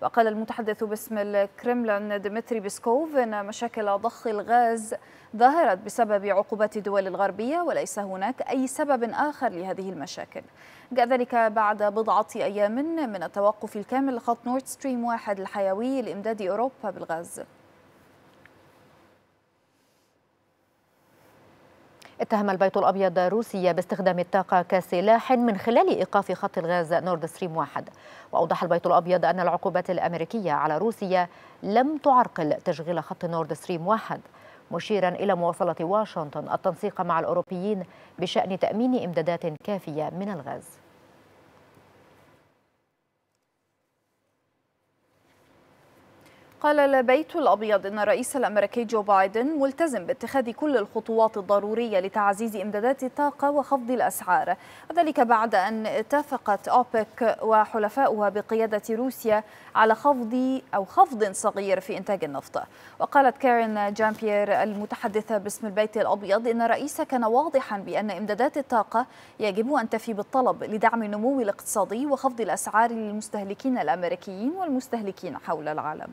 وقال المتحدث باسم الكرملين ديمتري بيسكوف أن مشاكل ضخ الغاز ظهرت بسبب عقوبات الدول الغربية وليس هناك أي سبب آخر لهذه المشاكل. جاء ذلك بعد بضعة أيام من التوقف الكامل لخط نورد ستريم واحد الحيوي لإمداد أوروبا بالغاز. اتهم البيت الأبيض روسيا باستخدام الطاقة كسلاح من خلال إيقاف خط الغاز نورد ستريم واحد. وأوضح البيت الأبيض أن العقوبات الأمريكية على روسيا لم تعرقل تشغيل خط نورد ستريم واحد، مشيرا إلى مواصلة واشنطن التنسيق مع الأوروبيين بشأن تأمين إمدادات كافية من الغاز. قال البيت الأبيض إن الرئيس الأمريكي جو بايدن ملتزم باتخاذ كل الخطوات الضرورية لتعزيز إمدادات الطاقة وخفض الأسعار، وذلك بعد أن اتفقت أوبك وحلفاؤها بقيادة روسيا على خفض أو خفض صغير في إنتاج النفط. وقالت كارين جامبير المتحدثة باسم البيت الأبيض إن الرئيس كان واضحا بأن إمدادات الطاقة يجب أن تفي بالطلب لدعم النمو الاقتصادي وخفض الأسعار للمستهلكين الأمريكيين والمستهلكين حول العالم.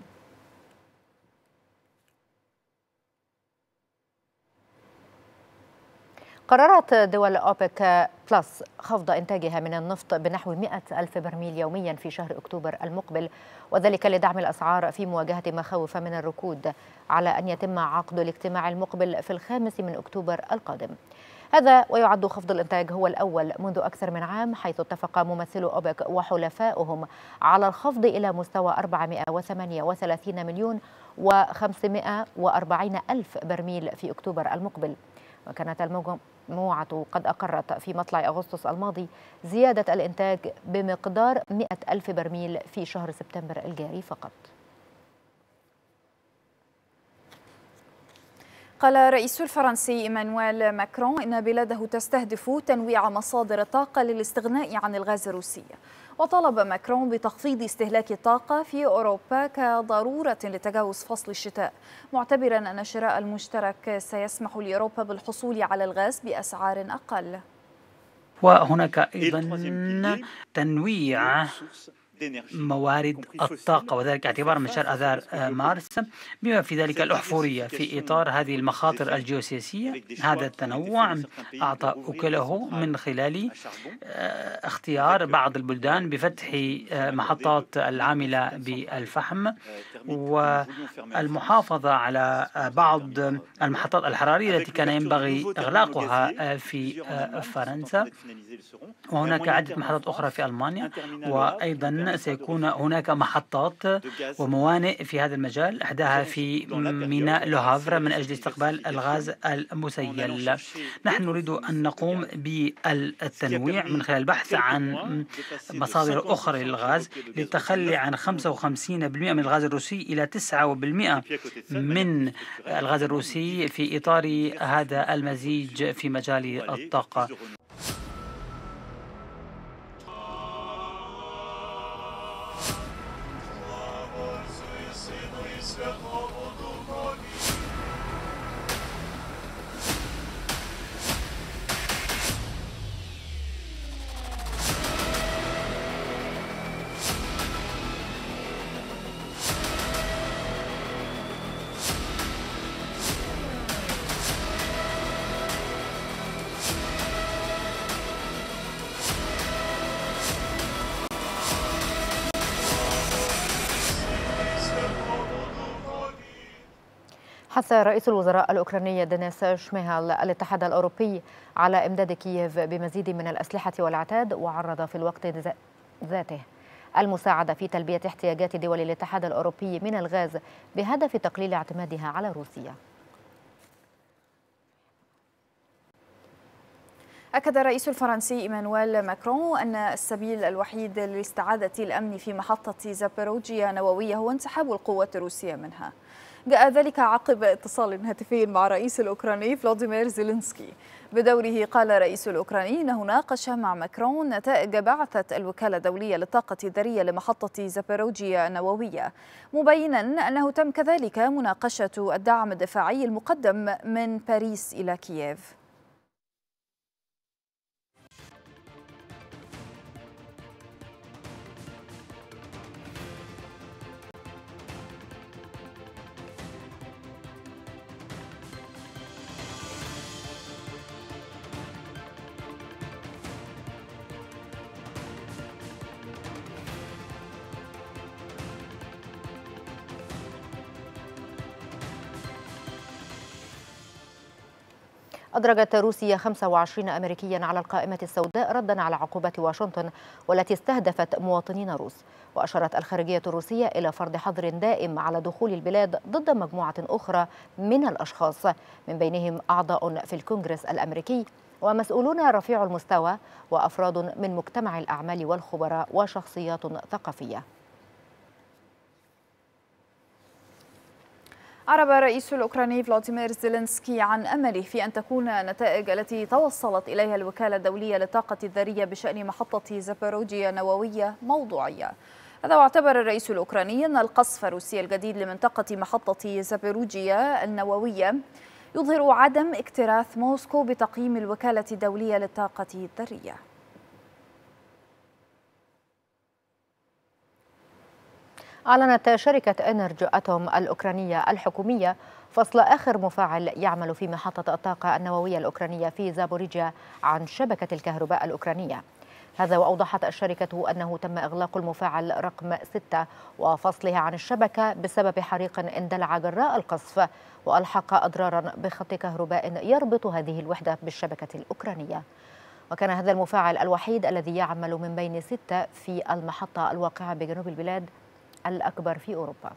قررت دول أوبك بلس خفض إنتاجها من النفط بنحو مئة ألف برميل يوميا في شهر أكتوبر المقبل، وذلك لدعم الأسعار في مواجهة مخاوف من الركود، على أن يتم عقد الاجتماع المقبل في الخامس من أكتوبر القادم. هذا ويعد خفض الإنتاج هو الأول منذ أكثر من عام، حيث اتفق ممثلو أوبك وحلفائهم على الخفض إلى مستوى أربعمئة وثمانية وثلاثين مليون وخمسمئة وأربعين ألف برميل في أكتوبر المقبل. وكانت المجموعة قد أقرت في مطلع أغسطس الماضي زيادة الإنتاج بمقدار مئة ألف برميل في شهر سبتمبر الجاري فقط. قال الرئيس الفرنسي إيمانويل ماكرون إن بلاده تستهدف تنويع مصادر الطاقة للاستغناء عن الغاز الروسي. وطالب ماكرون بتخفيض استهلاك الطاقة في أوروبا كضرورة لتجاوز فصل الشتاء، معتبرا أن الشراء المشترك سيسمح لأوروبا بالحصول على الغاز بأسعار أقل. وهناك أيضا تنويع موارد الطاقة، وذلك اعتبارا من شهر آذار مارس، بما في ذلك الأحفورية. في إطار هذه المخاطر الجيوسياسية، هذا التنوع أعطى أكله من خلال اختيار بعض البلدان بفتح محطات العاملة بالفحم والمحافظة على بعض المحطات الحرارية التي كان ينبغي إغلاقها في فرنسا، وهناك عدة محطات أخرى في ألمانيا، وأيضا سيكون هناك محطات وموانئ في هذا المجال، إحداها في ميناء لوهافر من أجل استقبال الغاز المسيل. نحن نريد أن نقوم بالتنويع من خلال البحث عن مصادر أخرى للغاز للتخلي عن خمسة وخمسين بالمئة من الغاز الروسي إلى تسعة بالمئة من الغاز الروسي في إطار هذا المزيج في مجال الطاقة. حث رئيس الوزراء الأوكراني دينيس شميهال الاتحاد الأوروبي على إمداد كييف بمزيد من الأسلحة والعتاد، وعرض في الوقت ذاته المساعدة في تلبية احتياجات دول الاتحاد الأوروبي من الغاز بهدف تقليل اعتمادها على روسيا. أكد الرئيس الفرنسي إيمانويل ماكرون أن السبيل الوحيد لاستعادة الأمن في محطة زاباروجيا النووية هو انسحاب القوات الروسية منها. جاء ذلك عقب اتصال هاتفي مع الرئيس الأوكراني فلاديمير زيلينسكي. بدوره قال الرئيس الأوكراني أنه ناقش مع ماكرون نتائج بعثة الوكالة الدولية للطاقة الذرية لمحطة زاباروجيا النووية، مبينا أنه تم كذلك مناقشة الدعم الدفاعي المقدم من باريس إلى كييف. أدرجت روسيا خمسة وعشرين أمريكيا على القائمة السوداء ردا على عقوبات واشنطن والتي استهدفت مواطنين روس. وأشارت الخارجية الروسية إلى فرض حظر دائم على دخول البلاد ضد مجموعة أخرى من الأشخاص من بينهم أعضاء في الكونغرس الأمريكي ومسؤولون رفيع المستوى وأفراد من مجتمع الأعمال والخبراء وشخصيات ثقافية. أعرب الرئيس الأوكراني فلاديمير زيلينسكي عن أمله في أن تكون النتائج التي توصلت إليها الوكالة الدولية للطاقة الذرية بشأن محطة زاباروجيا نووية موضوعية. هذا واعتبر الرئيس الأوكراني أن القصف الروسي الجديد لمنطقة محطة زاباروجيا النووية يظهر عدم اكتراث موسكو بتقييم الوكالة الدولية للطاقة الذرية. أعلنت شركة إنرج أتوم الأوكرانية الحكومية فصل آخر مفاعل يعمل في محطة الطاقة النووية الأوكرانية في زابوريجيا عن شبكة الكهرباء الأوكرانية. هذا وأوضحت الشركة أنه تم إغلاق المفاعل رقم ستة وفصله عن الشبكة بسبب حريق اندلع جراء القصف وألحق أضرارا بخط كهرباء يربط هذه الوحدة بالشبكة الأوكرانية. وكان هذا المفاعل الوحيد الذي يعمل من بين ستة في المحطة الواقعة بجنوب البلاد الأكبر في أوروبا.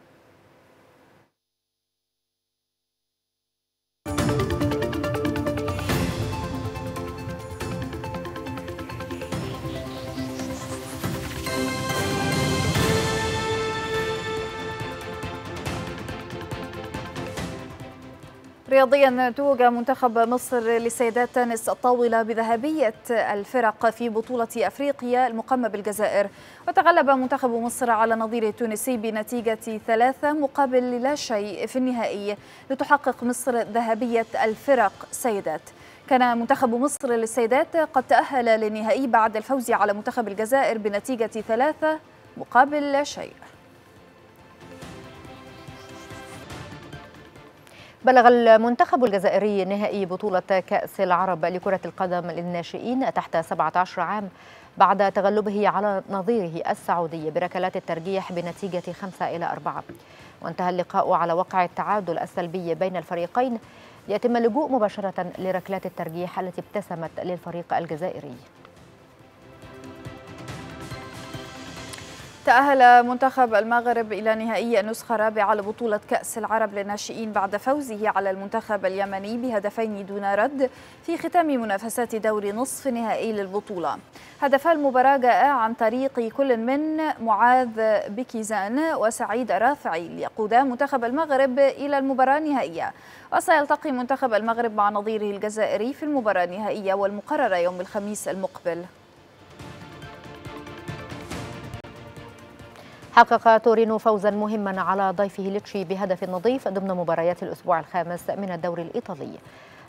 رياضيا، توج منتخب مصر لسيدات تنس الطاولة بذهبية الفرق في بطولة أفريقيا المقامة بالجزائر، وتغلب منتخب مصر على نظيره التونسي بنتيجة ثلاثة مقابل لا شيء في النهائي لتحقق مصر ذهبية الفرق سيدات. كان منتخب مصر للسيدات قد تأهل للنهائي بعد الفوز على منتخب الجزائر بنتيجة ثلاثة مقابل لا شيء. بلغ المنتخب الجزائري نهائي بطولة كأس العرب لكرة القدم للناشئين تحت سبعة عشر عام بعد تغلبه على نظيره السعودي بركلات الترجيح بنتيجة خمسة إلى أربعة، وانتهى اللقاء على وقع التعادل السلبي بين الفريقين ليتم اللجوء مباشرة لركلات الترجيح التي ابتسمت للفريق الجزائري. تأهل منتخب المغرب إلى نهائي النسخة الرابعة لبطولة كأس العرب للناشئين بعد فوزه على المنتخب اليمني بهدفين دون رد في ختام منافسات دوري نصف نهائي للبطولة. هدفا المباراة جاء عن طريق كل من معاذ بكيزان وسعيد الرافعي ليقودا منتخب المغرب إلى المباراة النهائية، وسيلتقي منتخب المغرب مع نظيره الجزائري في المباراة النهائية والمقررة يوم الخميس المقبل. حقق تورينو فوزا مهما على ضيفه ليتشي بهدف نظيف ضمن مباريات الأسبوع الخامس من الدوري الإيطالي.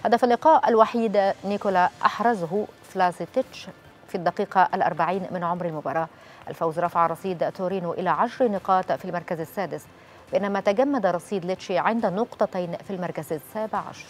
هدف اللقاء الوحيد نيكولا أحرزه فلازيتش في الدقيقة الأربعين من عمر المباراة. الفوز رفع رصيد تورينو إلى عشر نقاط في المركز السادس، بينما تجمد رصيد ليتشي عند نقطتين في المركز السابع عشر.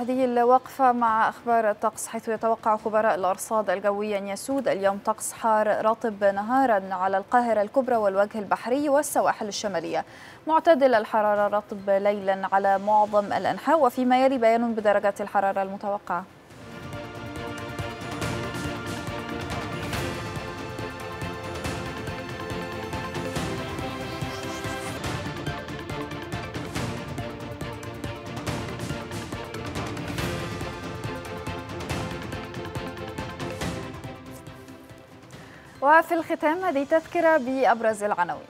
هذه الوقفة مع أخبار الطقس، حيث يتوقع خبراء الأرصاد الجوية أن يسود اليوم طقس حار رطب نهارا على القاهرة الكبرى والوجه البحري والسواحل الشمالية، معتدل الحرارة رطب ليلا على معظم الأنحاء، وفيما يلي بيان بدرجات الحرارة المتوقعة. وفي الختام هذه تذكرة بأبرز العناوين.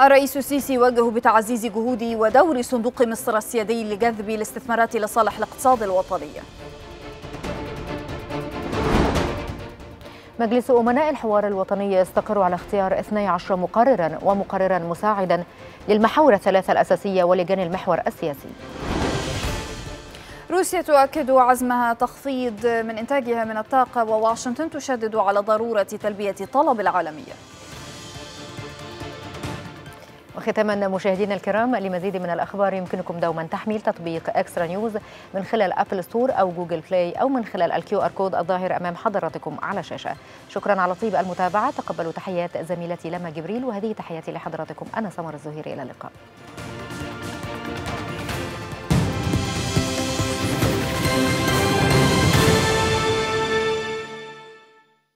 الرئيس السيسي وجه بتعزيز جهود ودور صندوق مصر السيادي لجذب الاستثمارات لصالح الاقتصاد الوطني. مجلس أمناء الحوار الوطني استقر على اختيار اثني عشر مقررا ومقررا مساعدا للمحاور الثلاثة الأساسية ولجان المحور السياسي. روسيا تؤكد عزمها تخفيض من إنتاجها من الطاقة، وواشنطن تشدد على ضرورة تلبية الطلب العالمي. وختاما مشاهدينا الكرام، لمزيد من الأخبار يمكنكم دوما تحميل تطبيق إكسترا نيوز من خلال أبل ستور أو جوجل بلاي، أو من خلال الكيو آر كود الظاهر أمام حضراتكم على الشاشة. شكرا على طيب المتابعة، تقبلوا تحيات زميلتي لما جبريل، وهذه تحياتي لحضراتكم، أنا سمر الزهيري، إلى اللقاء.